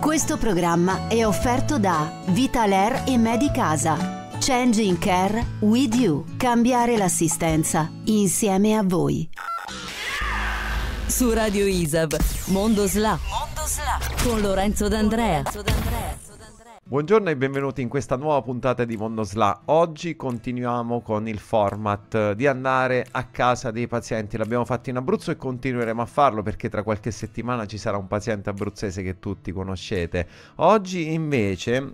Questo programma è offerto da VitalAire e Medicasa. Change in Care with you. Cambiare l'assistenza insieme a voi. Su Radio ISAV, Mondo SLA, con Lorenzo D'Andrea. Buongiorno e benvenuti in questa nuova puntata di Mondo SLA. Oggi continuiamo con il format di andare a casa dei pazienti. L'abbiamo fatto in Abruzzo e continueremo a farlo, perché tra qualche settimana ci sarà un paziente abruzzese che tutti conoscete. Oggi invece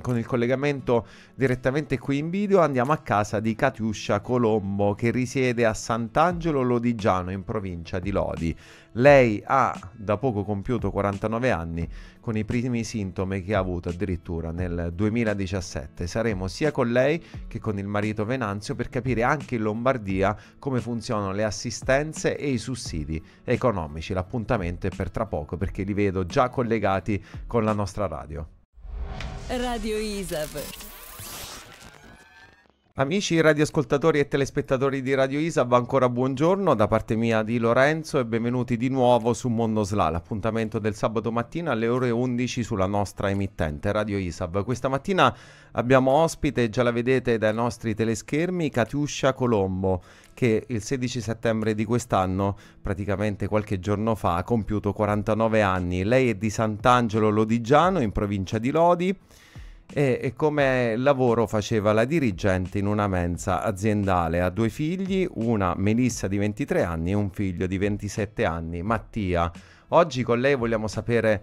con il collegamento direttamente qui in video andiamo a casa di Catiuscia Colombo, che risiede a Sant'Angelo Lodigiano in provincia di Lodi. Lei ha da poco compiuto 49 anni, con i primi sintomi che ha avuto addirittura nel 2017. Saremo sia con lei che con il marito Venanzio per capire anche in Lombardia come funzionano le assistenze e i sussidi economici. L'appuntamento è per tra poco, perché li vedo già collegati con la nostra radio. Radio ISAV. Amici radioascoltatori e telespettatori di Radio ISAV, ancora buongiorno da parte mia di Lorenzo e benvenuti di nuovo su Mondo SLA, l'appuntamento del sabato mattina alle ore 11 sulla nostra emittente Radio ISAV. Questa mattina abbiamo ospite, già la vedete dai nostri teleschermi, Catiuscia Colombo, che il 16 settembre di quest'anno, praticamente qualche giorno fa, ha compiuto 49 anni. Lei è di Sant'Angelo Lodigiano in provincia di Lodi e come lavoro faceva la dirigente in una mensa aziendale. Ha due figli, una Melissa di 23 anni e un figlio di 27 anni, Mattia. Oggi con lei vogliamo sapere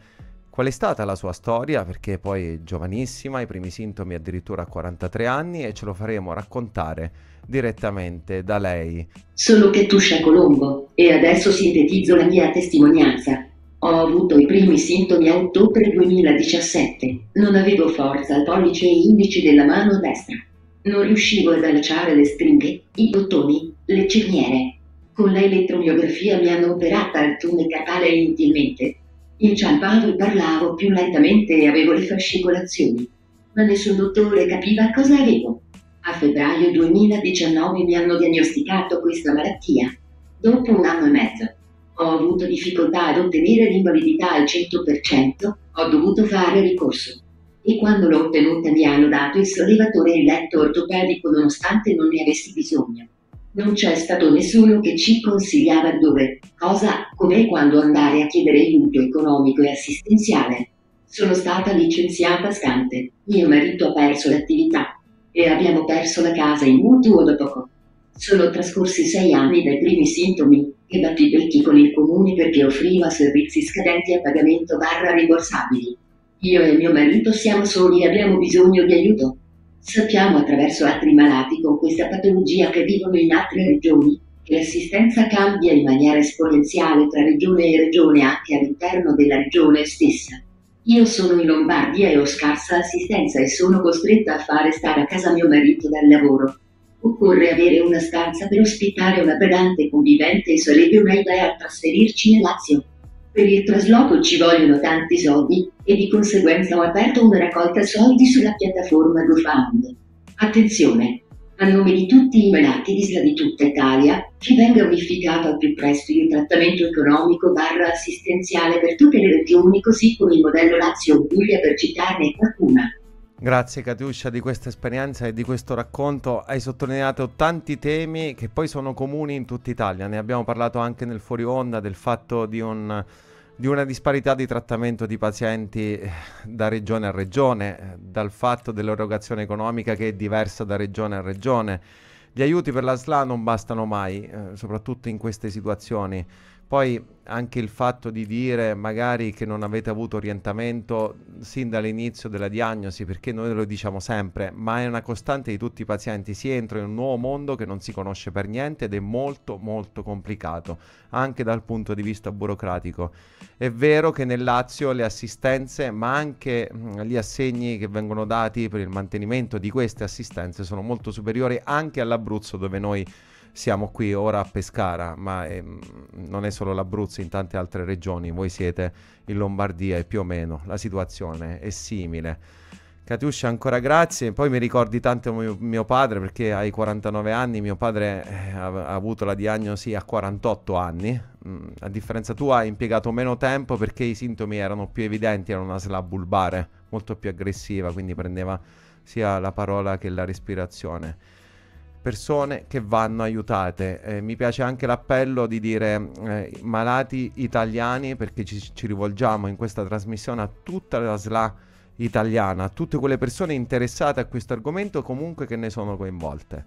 qual è stata la sua storia, perché poi è giovanissima, i primi sintomi addirittura a 43 anni, e ce lo faremo raccontare direttamente da lei. Sono Catiuscia Colombo e adesso sintetizzo la mia testimonianza. Ho avuto i primi sintomi a ottobre 2017, non avevo forza al pollice e indice della mano destra. Non riuscivo ad alciare le stringhe, i bottoni, le cerniere. Con l'elettromiografia mi hanno operata al tunnel carpale inutilmente. Inciampavo e parlavo più lentamente e avevo le fascicolazioni, ma nessun dottore capiva cosa avevo. A febbraio 2019 mi hanno diagnosticato questa malattia. Dopo un anno e mezzo ho avuto difficoltà ad ottenere l'invalidità al 100%, ho dovuto fare ricorso. E quando l'ho ottenuta mi hanno dato il sollevatore e il letto ortopedico nonostante non ne avessi bisogno. Non c'è stato nessuno che ci consigliava dove, cosa, come e quando andare a chiedere aiuto economico e assistenziale. Sono stata licenziata stante, mio marito ha perso l'attività e abbiamo perso la casa in mutuo da poco. Sono trascorsi 6 anni dai primi sintomi e batti becchi con il comune perché offriva servizi scadenti a pagamento / rimborsabili. Io e mio marito siamo soli e abbiamo bisogno di aiuto. Sappiamo attraverso altri malati con questa patologia che vivono in altre regioni che l'assistenza cambia in maniera esponenziale tra regione e regione, anche all'interno della regione stessa. Io sono in Lombardia e ho scarsa assistenza e sono costretta a fare stare a casa mio marito dal lavoro. Occorre avere una stanza per ospitare una pedante convivente e sarebbe un'idea trasferirci in Lazio. Per il trasloco ci vogliono tanti soldi e di conseguenza ho aperto una raccolta soldi sulla piattaforma GoFundMe. Attenzione! A nome di tutti i malati d'Isla di tutta Italia, che venga unificato al più presto il trattamento economico / assistenziale per tutte le regioni, così come il modello Lazio-Puglia, per citarne qualcuna. Grazie Catiuscia di questa esperienza e di questo racconto. Hai sottolineato tanti temi che poi sono comuni in tutta Italia. Ne abbiamo parlato anche nel fuori onda del fatto di una disparità di trattamento di pazienti da regione a regione, dal fatto dell'erogazione economica che è diversa da regione a regione. Gli aiuti per la SLA non bastano mai, soprattutto in queste situazioni. Poi anche il fatto di dire magari che non avete avuto orientamento sin dall'inizio della diagnosi, perché noi lo diciamo sempre, ma è una costante di tutti i pazienti. Si entra in un nuovo mondo che non si conosce per niente ed è molto molto complicato, anche dal punto di vista burocratico. È vero che nel Lazio le assistenze, ma anche gli assegni che vengono dati per il mantenimento di queste assistenze sono molto superiori anche all'Abruzzo, dove noi siamo qui ora a Pescara, ma non è solo l'Abruzzo, in tante altre regioni. Voi siete in Lombardia e più o meno la situazione è simile. Catiuscia, ancora grazie. Poi mi ricordi tanto mio padre, perché ai 49 anni, mio padre ha avuto la diagnosi a 48 anni. A differenza tua ha impiegato meno tempo perché i sintomi erano più evidenti, era una SLA bulbare, molto più aggressiva, quindi prendeva sia la parola che la respirazione. Persone che vanno aiutate. Mi piace anche l'appello di dire malati italiani, perché ci rivolgiamo in questa trasmissione a tutta la SLA italiana, a tutte quelle persone interessate a questo argomento, comunque che ne sono coinvolte.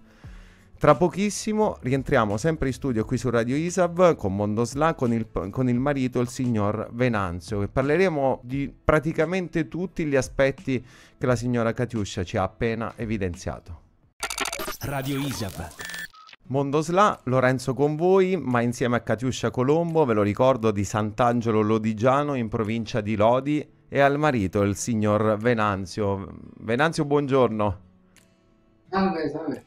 Tra pochissimo rientriamo sempre in studio qui su Radio ISAV con Mondo SLA, con il marito, il signor Venanzio, e parleremo di praticamente tutti gli aspetti che la signora Catiuscia ci ha appena evidenziato. Radio ISAV. Mondo SLA, Lorenzo con voi, ma insieme a Catiuscia Colombo, ve lo ricordo, di Sant'Angelo Lodigiano in provincia di Lodi, e al marito, il signor Venanzio. Venanzio, buongiorno. Salve, salve.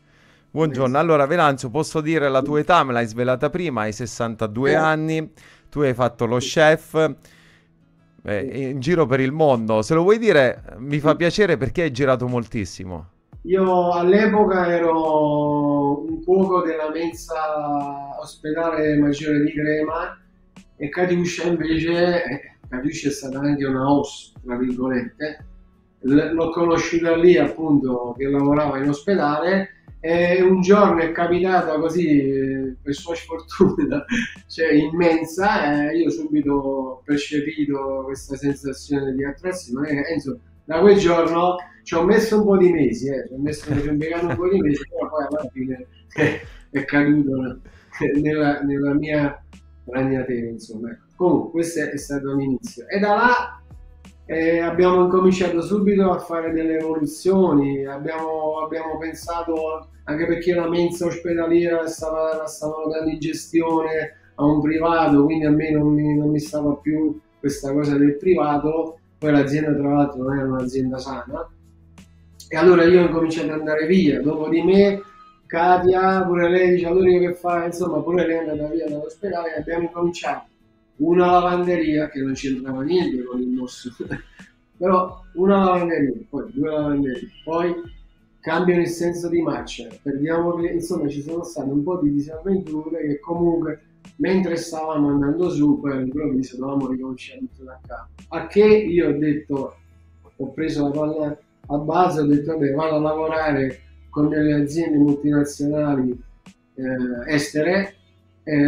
Buongiorno. Allora Venanzio, posso dire la tua età? Me l'hai svelata prima, hai 62 anni, tu hai fatto lo chef in giro per il mondo. Se lo vuoi dire mi fa piacere, perché hai girato moltissimo. Io all'epoca ero un cuoco della mensa ospedale maggiore di Crema, e Catiuscia invece, Catiuscia è stata anche una host, tra virgolette, l'ho conosciuta lì appunto, che lavorava in ospedale. E un giorno è capitata così, per sua sfortuna, cioè immensa, io subito ho percepito questa sensazione di attrazione, insomma, da quel giorno ci ho messo un po' di mesi, però poi alla fine è caduto nella mia ragnatela, insomma. Comunque questo è stato l'inizio, e da là abbiamo incominciato subito a fare delle evoluzioni, abbiamo pensato, anche perché la mensa ospedaliera la stavano dando in gestione a un privato, quindi a me non mi stava più questa cosa del privato, poi l'azienda tra l'altro non era un'azienda sana, e allora io ho incominciato ad andare via. Dopo di me Katia, pure lei dice allora io che fai, insomma pure lei è andata via dall'ospedale, e abbiamo incominciato una lavanderia che non c'entrava niente con il nostro, però una lavanderia, poi due lavanderie, poi cambiano il senso di marcia, perdiamo, insomma ci sono state un po' di disavventure che comunque mentre stavamo andando su, poi all'improvviso dovevamo ricominciare tutto da capo. A che io ho detto, ho preso la palla a base, ho detto vabbè, vado a lavorare con delle aziende multinazionali estere.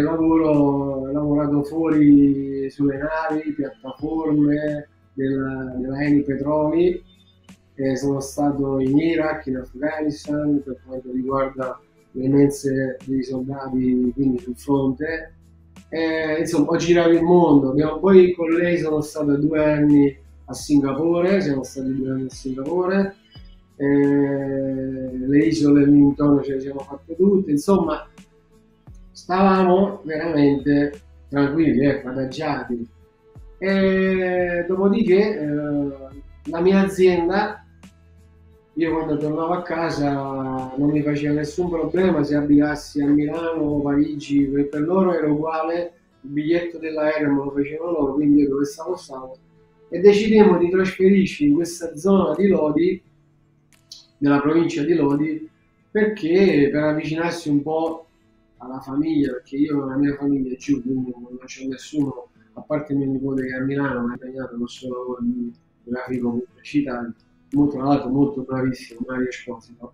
Ho lavorato fuori sulle navi, piattaforme della Eni Petroli, sono stato in Iraq, in Afghanistan per quanto riguarda le mense dei soldati, quindi sul fronte, insomma ho girato il mondo. Poi con lei sono stato 2 anni a Singapore, le isole lì intorno ce le siamo fatte tutte, insomma stavamo veramente tranquilli, padaggiati. Dopodiché la mia azienda, io quando tornavo a casa non mi faceva nessun problema se abitassi a Milano o Parigi, perché per loro era uguale, il biglietto dell'aereo me lo facevano loro, quindi io dove stavo. E decidemmo di trasferirci in questa zona di Lodi, nella provincia di Lodi, perché per avvicinarsi un po' alla famiglia, perché io la mia famiglia è giù, quindi non c'è nessuno, a parte mio nipote che a Milano mi ha impegnato con il suo lavoro di grafico pubblicitario, tra l'altro molto bravissimo, Mario Esposito.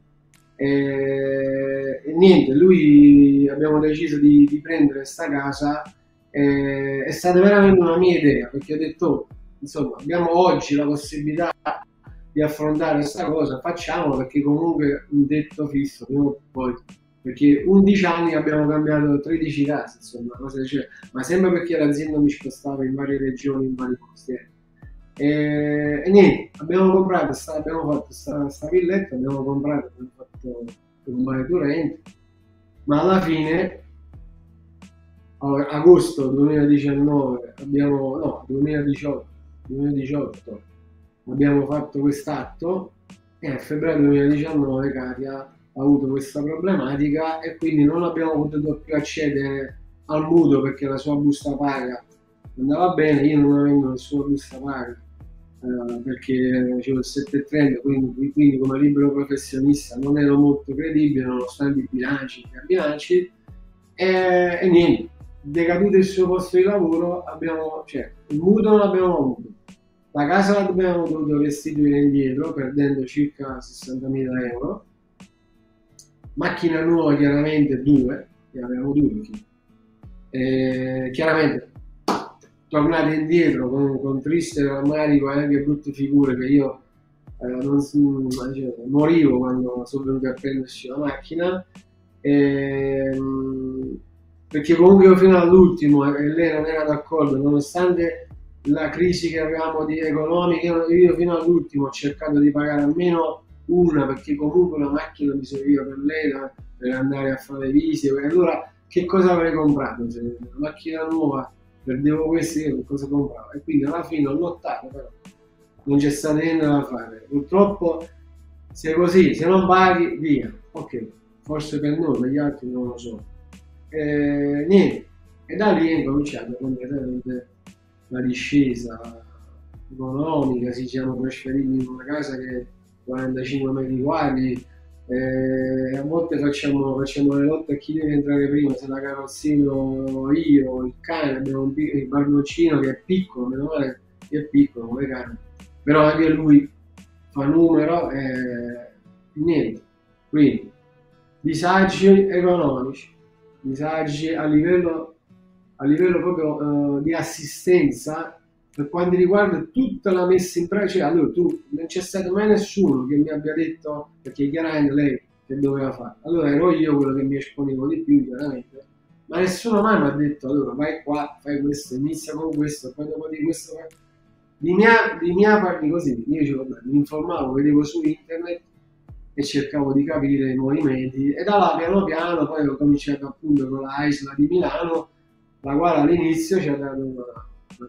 E niente, lui, abbiamo deciso di prendere questa casa, è stata veramente una mia idea, perché ho detto, insomma, abbiamo oggi la possibilità di affrontare questa cosa, facciamola, perché comunque un tetto fisso, prima o poi, perché 11 anni abbiamo cambiato 13 case, insomma, cosa c'è, ma sempre perché l'azienda mi spostava in varie regioni, in vari posti. E niente, abbiamo comprato, abbiamo fatto questa villetta, abbiamo comprato, abbiamo fatto un mare turente, ma alla fine, agosto 2019, no, 2018, abbiamo fatto quest'atto, e a febbraio 2019 Katia ha avuto questa problematica, e quindi non abbiamo potuto più accedere al mutuo perché la sua busta paga andava bene, io non avevo la sua busta paga, perché facevo il 7.30, quindi come libero professionista non ero molto credibile nonostante i bilanci e niente, decaduto il suo posto di lavoro, il mutuo non abbiamo avuto, la casa l'abbiamo dovuto restituire indietro perdendo circa 60.000 euro, macchina nuova chiaramente ne avevamo due perché, chiaramente tornate indietro con triste rammarico e anche brutte figure, che io morivo quando sono venuto a prenderci la macchina, perché comunque io fino all'ultimo, lei non era d'accordo, nonostante la crisi che avevamo di economica, io fino all'ultimo ho cercato di pagare almeno una, perché comunque una macchina mi serviva per lei, per andare a fare visite. Allora che cosa avrei comprato? Cioè, una macchina nuova, perdevo questi, io che cosa compravo? E quindi alla fine ho lottato, però non c'è stato niente da fare. Purtroppo se è così, se non paghi, via. Ok, forse per noi, per gli altri non lo so. Niente, e da lì è cominciata completamente la discesa economica. Ci siamo trasferiti in una casa che 45 metri quadri, a volte facciamo le lotte a chi deve entrare prima, se la carrozzino io, il cane, abbiamo il barboncino che è piccolo, meno male che è piccolo come cane, però anche lui fa numero e niente, quindi disagi economici, disagi a livello proprio di assistenza per quanto riguarda tutta la messa in pratica. Allora non c'è stato mai nessuno che mi abbia detto, perché chiaramente lei che doveva fare, allora ero io quello che mi esponevo di più chiaramente, ma nessuno mai mi ha detto allora vai qua, fai questo, inizia con questo, poi dopo di questo di mia parte così. Io mi informavo, vedevo su internet e cercavo di capire i movimenti, e da là piano piano poi ho cominciato appunto con la Aisla di Milano, la quale all'inizio ci ha dato una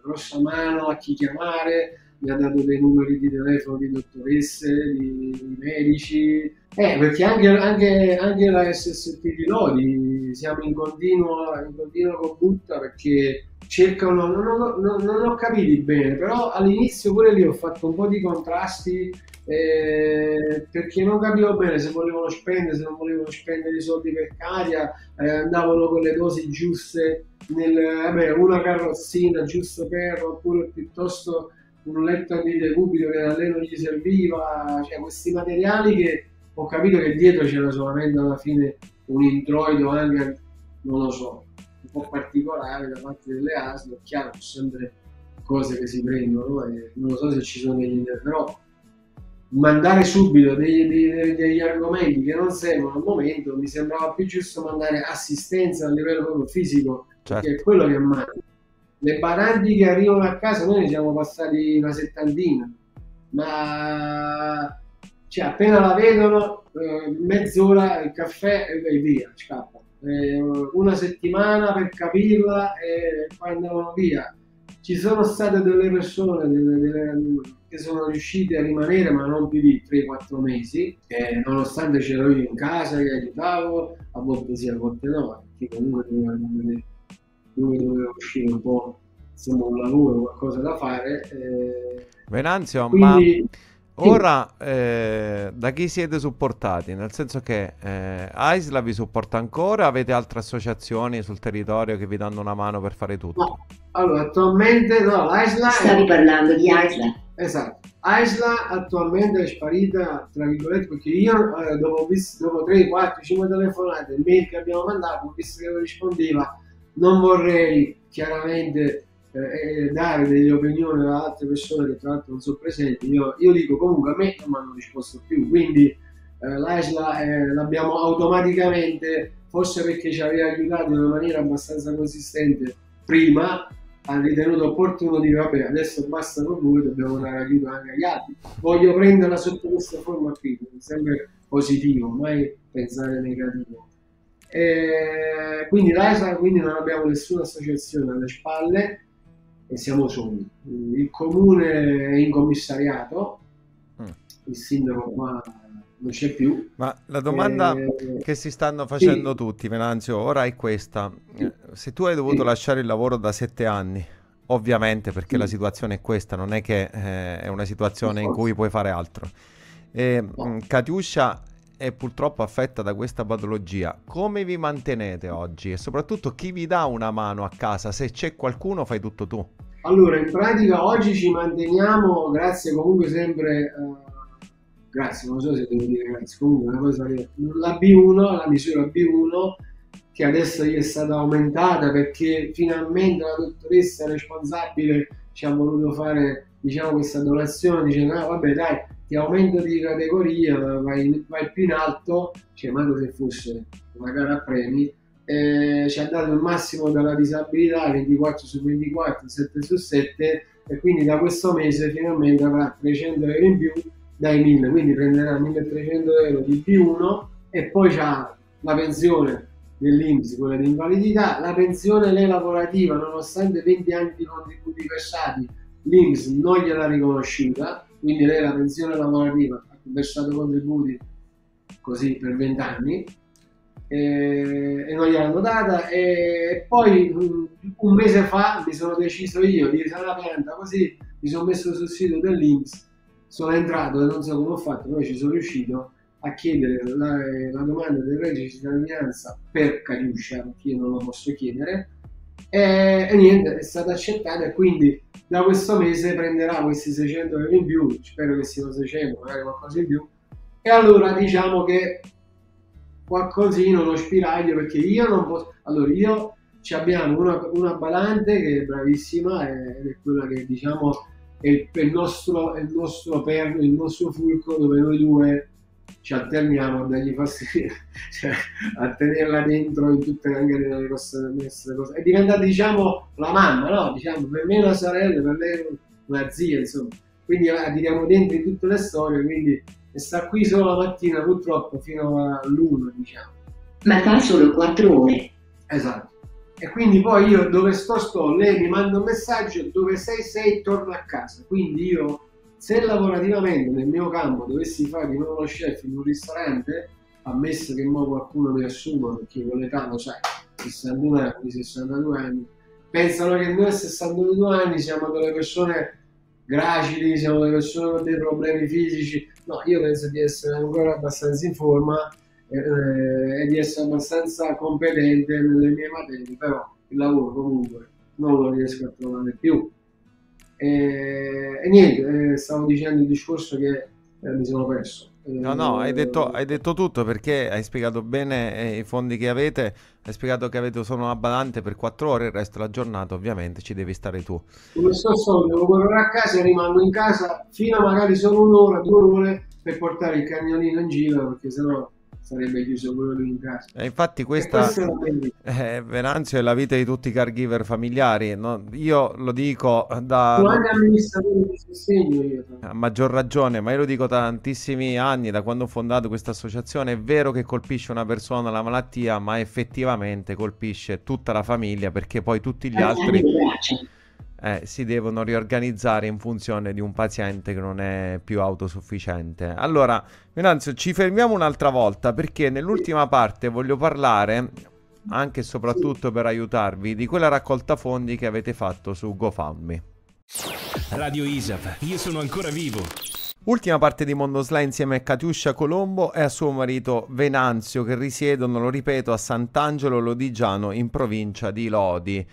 grossa mano a chi chiamare, mi ha dato dei numeri di telefono di dottoresse, di medici, perché anche la SST di Lodi siamo in continua combutta, perché cercano, non ho capito bene, però all'inizio pure lì ho fatto un po' di contrasti, perché non capivo bene se volevano spendere, se non volevano spendere i soldi per Caria, andavano con le dosi giuste, una carrozzina giusto per, oppure piuttosto un letto di decubito che a lei non gli serviva, cioè questi materiali che ho capito che dietro c'era solamente alla fine un introito anche, non lo so, un po' particolare da parte delle ASL. È chiaro, sempre cose che si prendono e non lo so se ci sono degli, però mandare subito degli argomenti che non servono al momento, mi sembrava più giusto mandare assistenza a livello proprio fisico, certo, che è quello che manca. Le badanti che arrivano a casa, noi ne siamo passati una settantina, ma cioè, appena la vedono, mezz'ora il caffè e via, scappa. Una settimana per capirla e poi andavano via. Ci sono state delle persone che sono riuscite a rimanere, ma non più di 3-4 mesi, nonostante c'ero io in casa che aiutavo, a volte sì, a volte no, perché comunque doveva uscire un po', insomma, un lavoro, qualcosa da fare. Venanzio, quindi, ma ora da chi siete supportati? Nel senso che Aisla vi supporta ancora? Avete altre associazioni sul territorio che vi danno una mano per fare tutto? No. Allora, attualmente no, l'Aisla... Stavi parlando di Aisla. Esatto. Aisla attualmente è sparita, tra virgolette, perché io dopo 3, 4, 5 telefonate, il mail che abbiamo mandato, ho visto che non rispondeva, non vorrei chiaramente dare delle opinioni ad altre persone che tra l'altro non sono presenti. Io dico comunque a me non mi hanno risposto più, quindi l'Aisla l'abbiamo automaticamente, forse perché ci aveva aiutato in una maniera abbastanza consistente prima, ha ritenuto opportuno dire vabbè, adesso basta con voi, dobbiamo dare aiuto anche agli altri, voglio prenderla sotto questa forma qui, sempre positivo, mai pensare negativo. Quindi l'ASA, quindi non abbiamo nessuna associazione alle spalle e siamo soli, il comune è in commissariato, il sindaco qua non c'è più. Ma la domanda che si stanno facendo, sì, tutti, Venanzio, ora è questa: se tu hai dovuto, sì, lasciare il lavoro da 7 anni, ovviamente, perché la situazione è questa, non è che è una situazione in cui puoi fare altro. Catiuscia è purtroppo affetta da questa patologia. Come vi mantenete oggi? E soprattutto chi vi dà una mano a casa? Se c'è qualcuno, fai tutto tu. Allora, in pratica oggi ci manteniamo, grazie comunque sempre, grazie, non so se devo dire grazie, comunque una cosa che la B1, la misura B1, che adesso gli è stata aumentata perché finalmente la dottoressa responsabile ci ha voluto fare, diciamo, questa donazione, dice no vabbè dai, ti aumento di categoria, vai più in alto, cioè manco se fosse una gara a premi. Ci ha dato il massimo della disabilità, 24 su 24, 7 su 7, e quindi da questo mese finalmente avrà 300 euro in più dai 1000, quindi prenderà 1300 euro di B1 e poi c'ha la pensione dell'INPS, quella di invalidità, la pensione lei lavorativa, nonostante 20 anni di contributi versati, l'INPS non gliela ha riconosciuta, quindi lei la pensione lavorativa ha versato contributi così per 20 anni, e non gliel'hanno data. E poi un mese fa mi sono deciso io di risare la pianta, così mi sono messo sul sito dell'INPS, sono entrato e non so come ho fatto, però ci sono riuscito a chiedere la domanda del reddito di cittadinanza per Catiuscia, perché io non lo posso chiedere, e niente, è stata accettata, e quindi da questo mese prenderà questi 600 euro in più, spero che siano 600, magari qualcosa in più, e allora diciamo che qualcosino, uno spiraglio, perché io non posso. Allora, io ci abbiamo una balante che è bravissima, ed è quella che, diciamo, è il nostro fulcro, dove noi due ci alterniamo a dargli fastidio, cioè, a tenerla dentro in tutte anche le nostre cose. È diventata, diciamo, la mamma, no? Diciamo, per me una sorella, per lei una zia, insomma. Quindi la tiriamo dentro in tutte le storie, quindi. E sta qui solo la mattina, purtroppo, fino all'1, diciamo. Ma fa solo 4 ore. Esatto. E quindi poi io dove sto, lei mi manda un messaggio, dove sei, torno a casa. Quindi io, se lavorativamente nel mio campo dovessi fare di nuovo lo chef in un ristorante, ammesso che mo qualcuno mi assuma, perché con l'età, lo sai, 61 anni, 62 anni, pensano che noi a 62 anni siamo delle persone gracili, siamo delle persone con dei problemi fisici. No, io penso di essere ancora abbastanza in forma e di essere abbastanza competente nelle mie materie, però il lavoro comunque non lo riesco a trovare più. E niente, stavo dicendo il discorso che mi sono perso. No, hai detto tutto, perché hai spiegato bene i fondi che avete, hai spiegato che avete solo una badante per 4 ore, il resto della giornata ovviamente ci devi stare tu. Come sto solo, devo correre a casa e rimango in casa fino a magari solo 1 ora, 2 ore per portare il cagnolino in giro, perché sennò sarebbe chiuso quello lì in casa. E infatti questa Venanzio è la vita di tutti i caregiver familiari, no? Io lo dico da a maggior ragione, ma io lo dico da tantissimi anni, da quando ho fondato questa associazione. È vero che colpisce una persona la malattia, ma effettivamente colpisce tutta la famiglia, perché poi tutti gli altri si devono riorganizzare in funzione di un paziente che non è più autosufficiente. Allora, Venanzio, ci fermiamo un'altra volta, perché nell'ultima parte voglio parlare, anche e soprattutto per aiutarvi, di quella raccolta fondi che avete fatto su GoFundMe. Radio ISAV, io sono ancora vivo. Ultima parte di Mondo SLA insieme a Catiuscia Colombo e a suo marito Venanzio, che risiedono, lo ripeto, a Sant'Angelo Lodigiano in provincia di Lodi.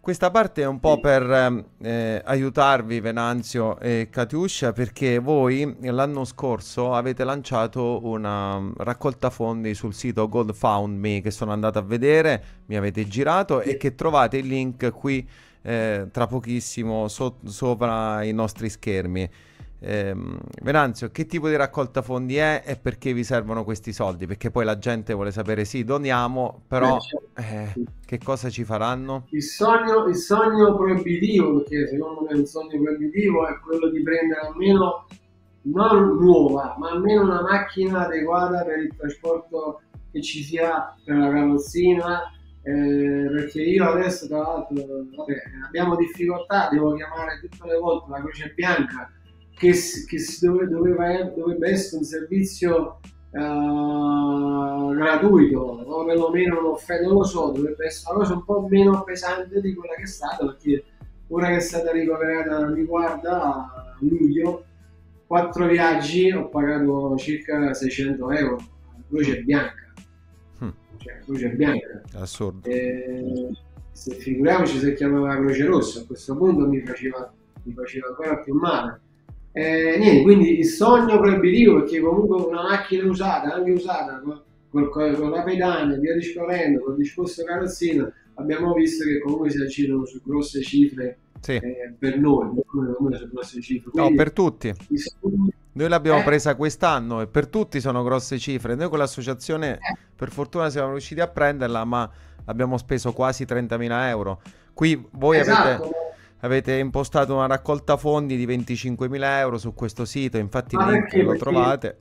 Questa parte è un po' per aiutarvi, Venanzio e Catiuscia, perché voi l'anno scorso avete lanciato una raccolta fondi sul sito GoFundMe, che sono andato a vedere, mi avete girato, e che trovate il link qui tra pochissimo sopra i nostri schermi. Venanzio, che tipo di raccolta fondi è e perché vi servono questi soldi? Perché poi la gente vuole sapere, sì, doniamo, però che cosa ci faranno? Il sogno proibitivo, perché secondo me il sogno proibitivo è quello di prendere almeno, non nuova, ma almeno una macchina adeguata per il trasporto, che ci sia per la carrozzina, perché io adesso, tra l'altro, abbiamo difficoltà, devo chiamare tutte le volte la Croce Bianca, che dovrebbe essere un servizio gratuito, o perlomeno un'offerta, non lo so, dovrebbe essere una cosa un po' meno pesante di quella che è stata, perché Ora che è stata ricoverata mi guarda a luglio, 4 viaggi, ho pagato circa 600 euro a Croce Bianca. Cioè Croce Bianca, assurdo. Se figuriamoci se chiamava Croce Rossa, a questo punto mi faceva ancora più male. Niente, quindi il sogno proibitivo, perché comunque una macchina usata, anche usata con la pedana via discorrendo, con il disposto carrozzina, abbiamo visto che comunque si aggirano su grosse cifre. Sì. Per noi, sono grosse cifre. Quindi, no, per tutti. Noi l'abbiamo presa quest'anno e per tutti sono grosse cifre. Noi con l'associazione per fortuna siamo riusciti a prenderla, ma abbiamo speso quasi 30.000 euro. Qui voi avete impostato una raccolta fondi di 25.000 euro su questo sito, infatti il link lo trovate.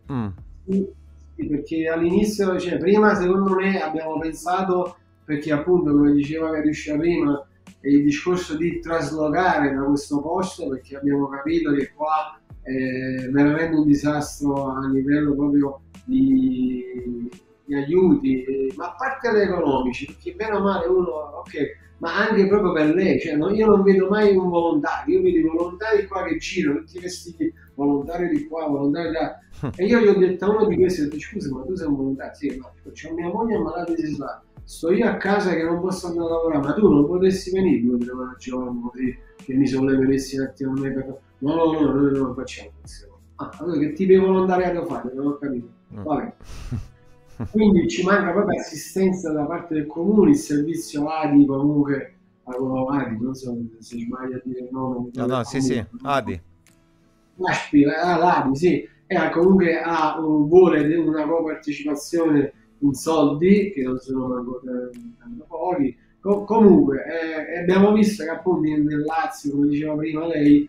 Perché all'inizio, cioè prima secondo me abbiamo pensato, perché appunto come diceva Catiuscia prima, il discorso di traslocare da questo posto, perché abbiamo capito che qua è veramente un disastro a livello proprio di aiuti, ma a parte gli economici, perché bene o male uno, ok, ma anche proprio per lei, cioè no, io non vedo mai un volontario, io vedo i volontari qua che girano, tutti vestiti, volontari di qua, volontari da... E io gli ho detto a uno di questi, ho detto, scusa, ma tu sei un volontario? Sì, ma c'è mia moglie ammalata di SLA, sto io a casa che non posso andare a lavorare, ma tu non potessi venire 2 o 3 giorni così, che mi se volevi messi un attimo a me per... No, noi non facciamo questo. Allora che tipo di volontariato fate? Non ho capito. Vabbè. Quindi ci manca proprio assistenza da parte del comune, il servizio ADI comunque, ADI, non so se sbaglio a dire il nome. No, sì, ADI. L'ADI, sì. E comunque vuole una copartecipazione in soldi, che non sono tanto pochi. Comunque abbiamo visto che appunto nel Lazio, come diceva prima lei,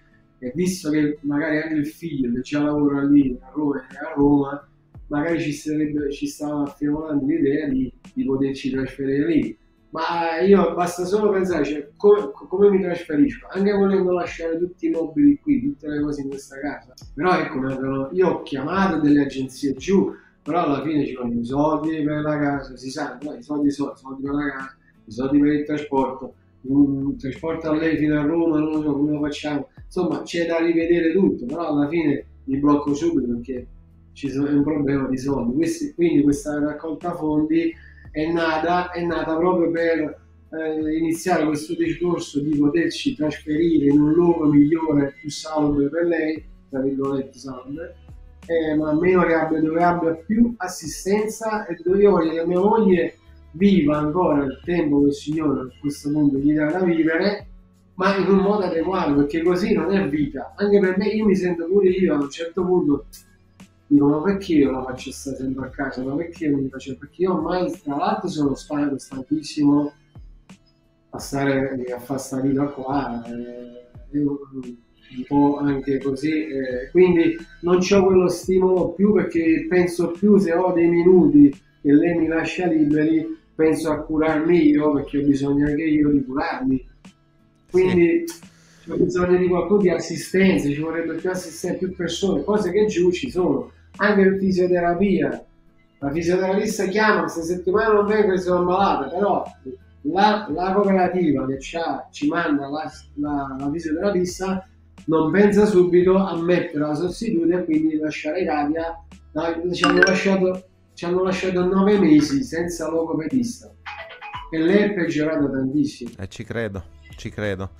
visto che magari anche il figlio che già lavora lì a Roma magari ci stava affiorando l'idea di poterci trasferire lì, ma io basta solo pensare, cioè, come mi trasferisco, anche volendo lasciare tutti i mobili qui, tutte le cose in questa casa. Però ecco, io ho chiamato delle agenzie giù, però alla fine ci vogliono i soldi per la casa, si sa, no? i soldi per la casa, i soldi per il trasporto, un trasporto a lei fino a Roma, non lo so come lo facciamo, insomma c'è da rivedere tutto, però alla fine mi blocco subito perché ci sono, è un problema di soldi. Quindi questa raccolta fondi è nata proprio per iniziare questo discorso di poterci trasferire in un luogo migliore, più salvo per lei, tra virgolette salve, ma meno che abbia, dove abbia più assistenza e dove io voglio che mia moglie viva ancora il tempo che il Signore a questo punto gli dà da vivere, ma in un modo adeguato, perché così non è vita. Anche per me, io mi sento pure io a un certo punto dico, ma perché io la faccio stare sempre a casa, ma perché non mi faccio, perché io ormai tra l'altro sono stanchissimo a fare sta vita qua, un po' anche così, quindi non c'ho quello stimolo più, perché penso più, se ho dei minuti che lei mi lascia liberi, penso a curarmi io, perché ho bisogno anche io di curarmi, quindi sì. Ho bisogno di qualcuno, di assistenza, ci vorrebbe più assistenza, più persone, cose che giù ci sono, anche in fisioterapia, la fisioterapista chiama, questa settimana non vengo perché sono malata, però la cooperativa che ci manda la fisioterapista non pensa subito a mettere la sostituta e quindi lasciare Italia, ci hanno lasciato 9 mesi senza logopedista e lei è peggiorata tantissimo. Ci credo.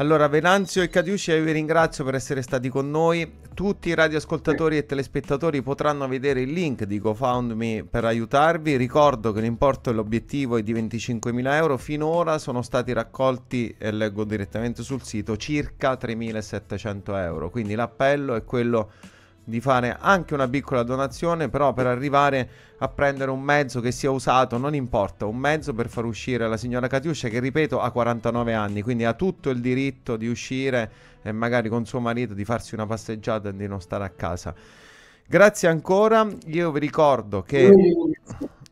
Allora Venanzio e Catiuscia, io vi ringrazio per essere stati con noi. Tutti i radioascoltatori e telespettatori potranno vedere il link di GoFundMe per aiutarvi. Ricordo che l'importo e l'obiettivo è di 25.000 euro. Finora sono stati raccolti, e leggo direttamente sul sito, circa 3.700 euro. Quindi l'appello è quello di fare anche una piccola donazione, però per arrivare a prendere un mezzo che sia usato, non importa, un mezzo per far uscire la signora Catiuscia, che ripeto ha 49 anni, quindi ha tutto il diritto di uscire e magari con suo marito di farsi una passeggiata e di non stare a casa. Grazie ancora, io vi ricordo che...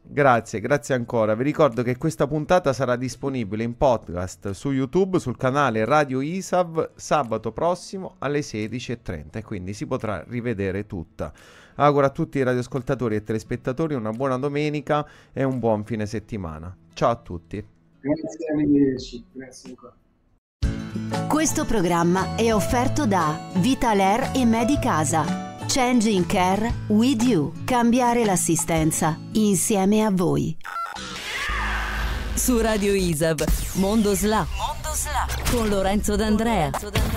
Grazie ancora, vi ricordo che questa puntata sarà disponibile in podcast su YouTube, sul canale Radio ISAV, sabato prossimo alle 16:30, quindi si potrà rivedere tutta. Auguro a tutti i radioascoltatori e telespettatori una buona domenica e un buon fine settimana. Ciao a tutti. Grazie, arrivederci, grazie ancora. Questo programma è offerto da VitalAire e Medicasa. Change in Care with you. Cambiare l'assistenza insieme a voi. Su Radio ISAV, Mondo SLA con Lorenzo D'Andrea.